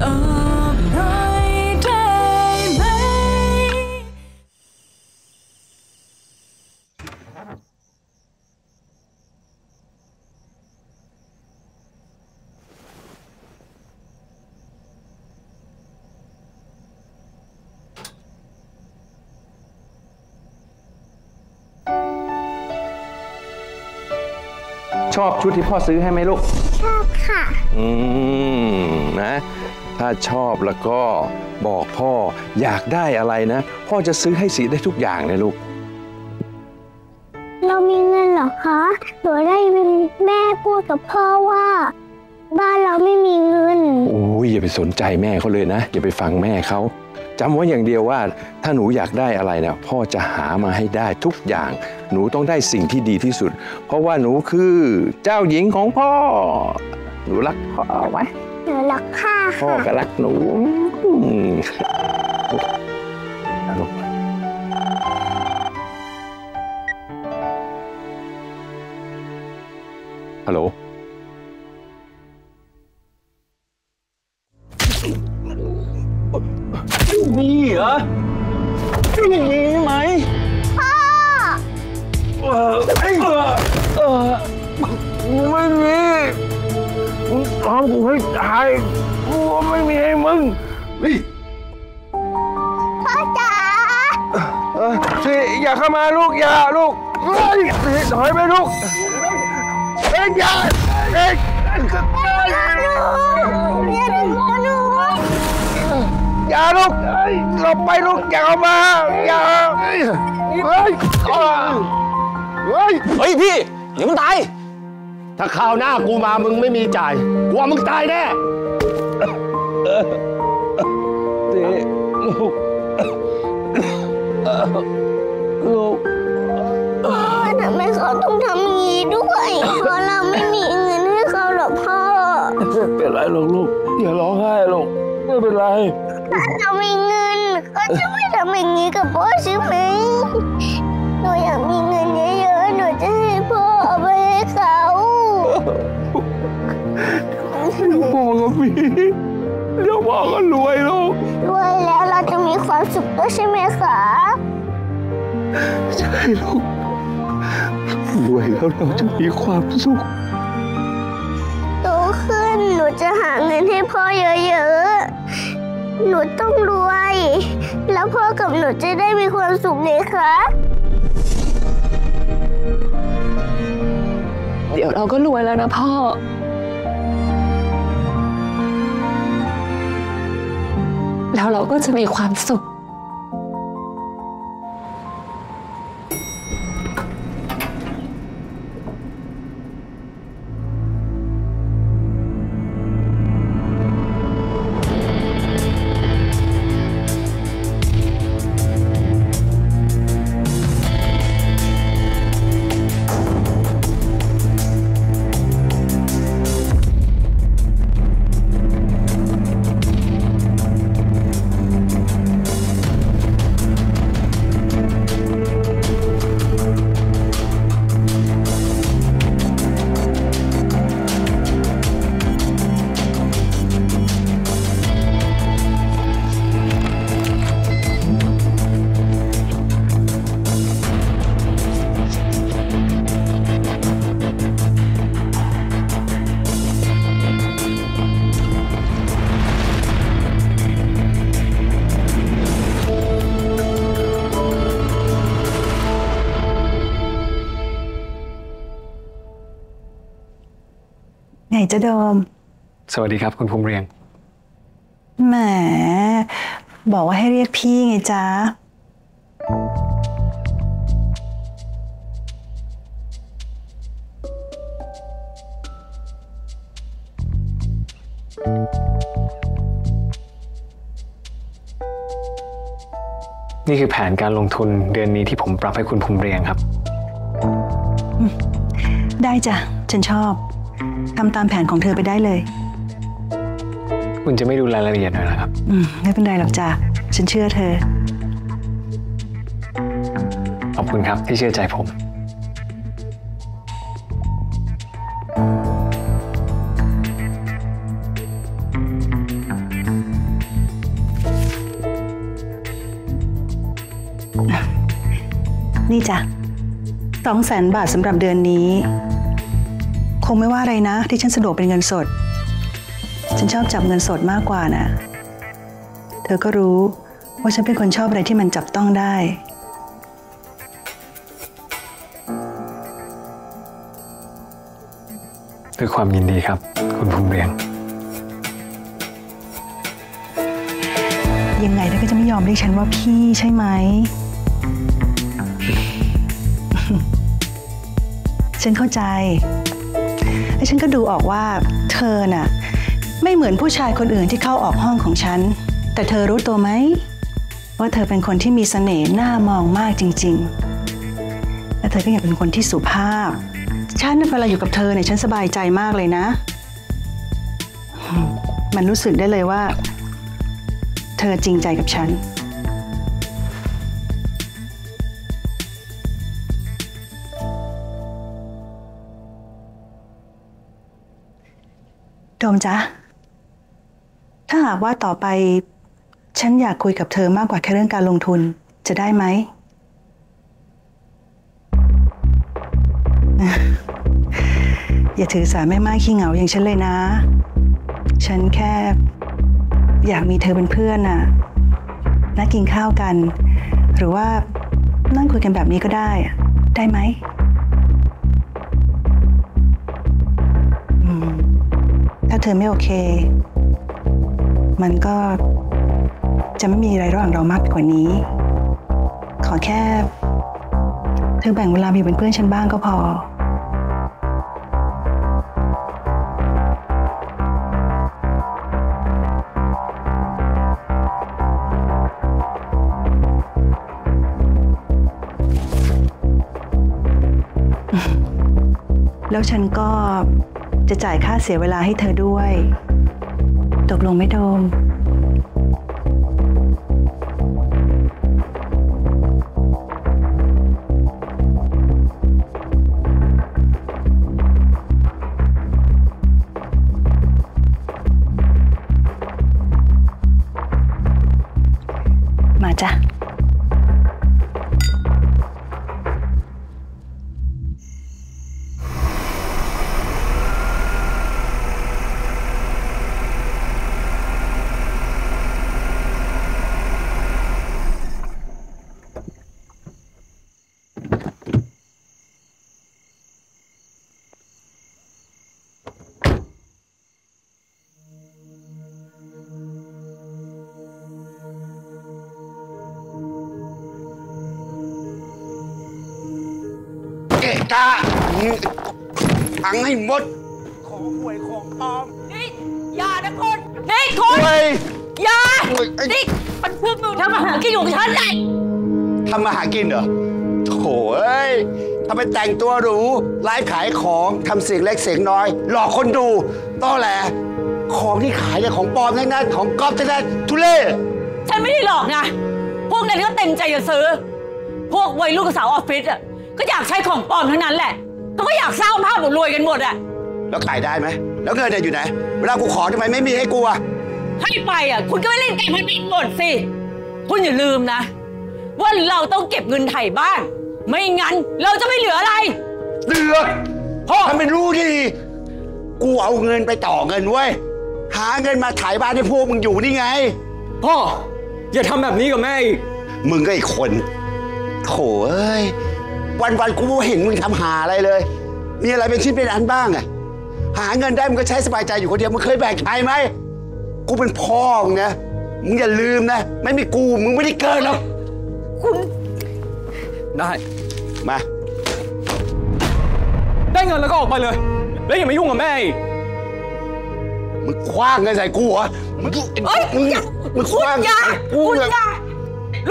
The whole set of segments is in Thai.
ชอบชุดที่พ่อซื้อให้ไหมลูกชอบค่ะนะถ้าชอบแล้วก็บอกพ่ออยากได้อะไรนะพ่อจะซื้อให้สีได้ทุกอย่างเลยลูกเรามีเงินเหรอคะหนูได้ยินแม่พูดกับพ่อว่าบ้านเราไม่มีเงินโอ้ยอย่าไปสนใจแม่เขาเลยนะอย่าไปฟังแม่เขาจำไว้อย่างเดียวว่าถ้าหนูอยากได้อะไรนะพ่อจะหามาให้ได้ทุกอย่างหนูต้องได้สิ่งที่ดีที่สุดเพราะว่าหนูคือเจ้าหญิงของพ่อหนูรักพ่อไหมหนูรักพ่อพ่อก็รักหนูฮัลโหลมีเหรออย่างนี้ไหมพ่อไม่มีทำกูให้ตายกูไม่มีให้มึงพ่อจ๋าสิอย่าเข้ามาลูกอย่าลูกถอยไปลูกเอ็งอย่าเอ็งอย่าลูกหลบไปลูกอย่าเข้ามาอย่าเฮ้ยพี่เดี๋ยวมึงตายถ้าคราวหน้ากูมามึงไม่มีจ่ายกูว่ามึงตายแน่ลูกพ่อทำไมเขาต้องทำงี้ด้วยเพราะเราไม่มีเงินให้เขาหรอกพ่อไม่เป็นไรหรอกลูกอย่าร้องไห้หรอกไม่เป็นไรถ้าเรามีเงินก็จะไม่ทำอย่างนี้กับพ่อใช่ไหมหนูอยากมีเงินเยอะๆหนูจะให้พ่อเอาไปให้เขาพ่อกับพี่เดี๋ยวพ่อก็รวยแล้วรวยแล้วเราจะมีความสุขด้วยใช่ไหมคะใช่ลูกรวยแล้วเราจะมีความสุขโตขึ้นหนูจะหาเงินให้พ่อเยอะๆหนูต้องรวยแล้วพ่อกับหนูจะได้มีความสุขเลยคะเดี๋ยวเราก็รวยแล้วนะพ่อแล้วเราก็จะมีความสุขจะโดมสวัสดีครับคุณภูมิเรียงแหมบอกว่าให้เรียกพี่ไงจ๊ะนี่คือแผนการลงทุนเดือนนี้ที่ผมปรับให้คุณภูมิเรียงครับได้จ้ะฉันชอบทำตามแผนของเธอไปได้เลยคุณจะไม่ดูรายละเอียดหน่อยนะครับไม่เป็นไรหรอกจ้ะฉันเชื่อเธอขอบคุณครับที่เชื่อใจผม นี่จ้ะ200,000 บาทสำหรับเดือนนี้คงไม่ว่าอะไรนะที่ฉันสะดวกเป็นเงินสดฉันชอบจับเงินสดมากกว่านะเธอก็รู้ว่าฉันเป็นคนชอบอะไรที่มันจับต้องได้ด้วยความยินดีครับคุณภูมิเรืองยังไงเธอก็จะไม่ยอมเรียกฉันว่าพี่ใช่ไหมฉันเข้าใจและฉันก็ดูออกว่าเธอน่ะไม่เหมือนผู้ชายคนอื่นที่เข้าออกห้องของฉันแต่เธอรู้ตัวไหมว่าเธอเป็นคนที่มีเสน่ห์น่ามองมากจริงๆและเธอก็อยากเป็นคนที่สุภาพฉันเวลาอยู่กับเธอเนี่ยฉันสบายใจมากเลยนะมันรู้สึกได้เลยว่าเธอจริงใจกับฉันโดมจ๊ะถ้าหากว่าต่อไปฉันอยากคุยกับเธอมากกว่าแค่เรื่องการลงทุนจะได้ไหม อย่าถือสาแม่ไม้ขี้เหงาอย่างฉันเลยนะฉันแค่อยากมีเธอเป็นเพื่อนน่ะนัดกินข้าวกันหรือว่านั่งคุยกันแบบนี้ก็ได้ได้ไหมถ้าเธอไม่โอเคมันก็จะไม่มีอะไรระหว่างเรามากกว่านี้ขอแค่เธอแบ่งเวลาอยู่เป็นเพื่อนฉันบ้างก็พอแล้วฉันก็จะจ่ายค่าเสียเวลาให้เธอด้วยตกลงไหมโดมมาจ้ะถังให้หมดของหวยของปลอมนี่อย่านะคุณนี่คุณอย่านี่มันเพื่อนมึงทำมาหากินของฉันเลยทำมาหากินเหรอโถ่เอ้ยทำไปแต่งตัวหรูไลฟ์ขายของทำเสียงเล็กเสียงน้อยหลอกคนดูต้อแหลของที่ขายเนี่ยของปลอมทั้งนั้นของก๊อปทั้งนั้นทุเล่ฉันไม่ได้หลอกนะพวกนั้นก็เต็มใจจะซื้อพวกวัยรุ่นกับสาวออฟฟิศอะก็อยากใช้ของปลอมทั้งนั้นแหละเขาก็อยากสร้างภาพรวยกันหมดอะแล้วขายได้ไหมแล้วเงินอยู่ไหนเวลากูขอทำไมไม่มีให้กูอะให้ไปอะคุณก็ไม่เล่นเกมพนันหมดสิคุณอย่าลืมนะว่าเราต้องเก็บเงินไถ่บ้านไม่งั้นเราจะไม่เหลืออะไรเหลือพ่อทำเป็นรู้ดีกูเอาเงินไปต่อเงินเว้ยหาเงินมาไถ่บ้านให้พวกมึงอยู่นี่ไงพ่ออย่าทำแบบนี้กับแม่อีกมึงก็อีกคนโถ่เอ้ยวันๆกูไม่เห็นมึงทำหาอะไรเลยมีอะไรเป็นชิ้นเป็นอันบ้างอะหาเงินได้มึงก็ใช้สบายใจอยู่คนเดียวมึงเคยแบ่งใครไหมกูเป็นพ่อมึงนะมึงอย่าลืมนะไม่มีกูมึงไม่ได้เกินหรอกคุณได้มาได้เงินแล้วก็ออกไปเลยแล้วอย่ามายุ่งกับแม่มึงคว้างเงินใส่กูเหรอมึงคว้างกูเลย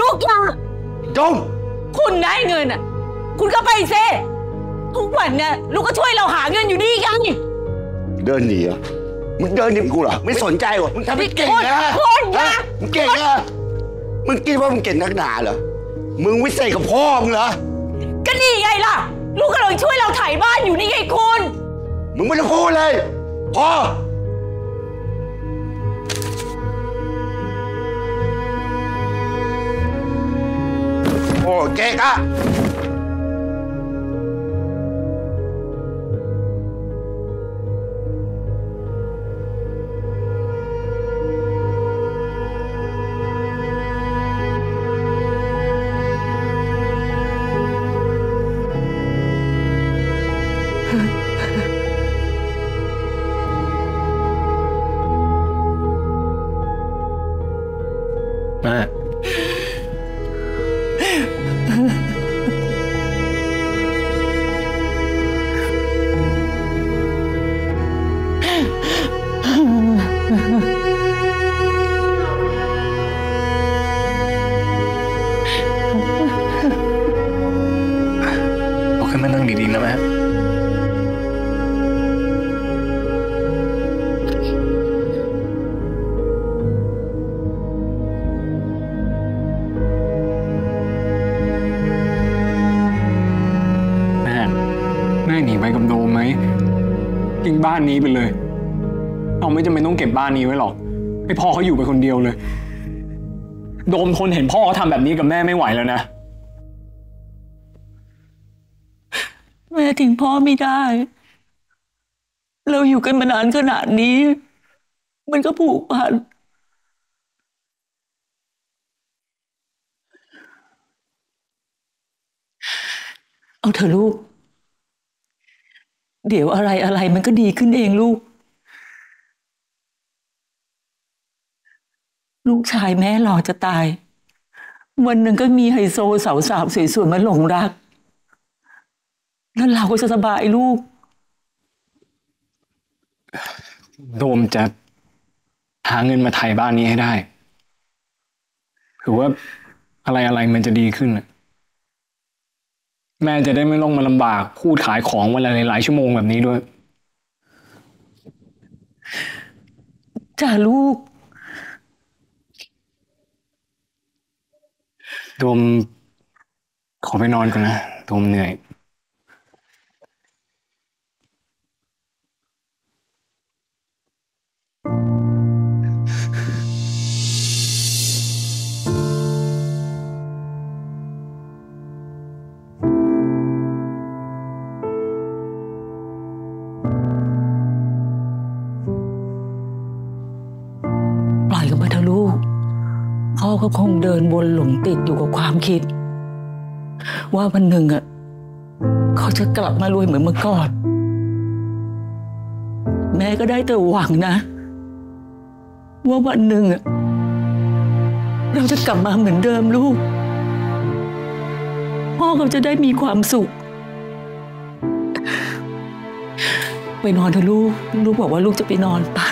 ลูกยาจงคุณได้เงินอะคุณก็ไปเซ่ทุกวันเนี่ยลูกก็ช่วยเราหาเงินอยู่นี่ยังเดินหนีอ่ะมึงเดินหนีกูเหรอไม่สนใจวะมึงทำให้เก่งนะมึงเก่งนะมึงคิดว่ามึงเก่งนักหนาเหรอมึงวิเศษกับพ่อมึงเหรอก็นี่ไงล่ะลูกก็เลยช่วยเราไถ่บ้านอยู่นี่ไงคุณมึงไม่ต้องพูดเลยพ่อโอ้เก่งอ่ะ มาบ้านนี้ไปเลยเราไม่จำเป็นต้องเก็บบ้านนี้ไว้หรอกให้พ่อเขาอยู่ไปคนเดียวเลยโดมทนเห็นพ่อเขาทำแบบนี้กับแม่ไม่ไหวแล้วนะแม่ทิ้งพ่อไม่ได้เราอยู่กันมานานขนาดนี้มันก็ผูกพันเอาเถอะลูกเดี๋ยวอะไรอะไรมันก็ดีขึ้นเองลูกลูกชายแม่หล่อจะตายวันหนึ่งก็มีไฮโซสาวสาวสวยๆมาหลงรักแล้วเราก็จะสบายลูกโดมจะหาเงินมาไถ่บ้านนี้ให้ได้ถือว่าอะไรอะไรมันจะดีขึ้นแม่จะได้ไม่ต้องมาลำบากพูดขายของวันละหลายชั่วโมงแบบนี้ด้วยจ้าลูกโดมขอไปนอนก่อนนะโดมเหนื่อยก็คงเดินวนหลงติดอยู่กับความคิดว่าวันหนึ่งอ่ะเขาจะกลับมารวยเหมือนเมื่อก่อนแม่ก็ได้แต่หวังนะว่าวันหนึ่งอ่ะเราจะกลับมาเหมือนเดิมลูกพ่อเขาจะได้มีความสุขไปนอนเถอะลูกลูกบอกว่าลูกจะไปนอนปะ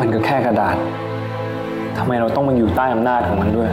มันก็แค่กระดาษทำไมเราต้องมาอยู่ใต้อำนาจของมันด้วย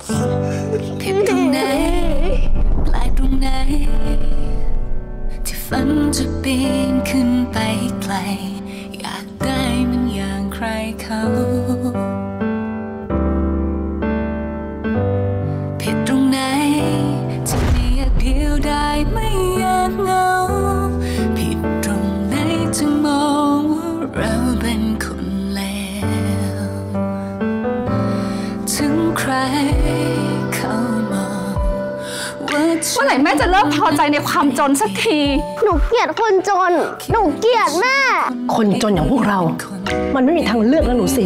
ผิดตรงไหนแปลกตรงไหนที่ฝันจะปีนขึ้นไปไกลอยากได้มันอย่างใครเขาผิดตรงไหนที่ไม่อยากเดียวได้ไม่อยากเหงาผิดตรงไหนจึงมองว่าเราเป็นคนเลวถึงใครเมื่อไหร่แม่จะเลิกพอใจในความจนสักทีหนูเกลียดคนจนหนูเกลียดแม่คนจนอย่างพวกเรามันไม่มีทางเลือกแล้วหนูสิ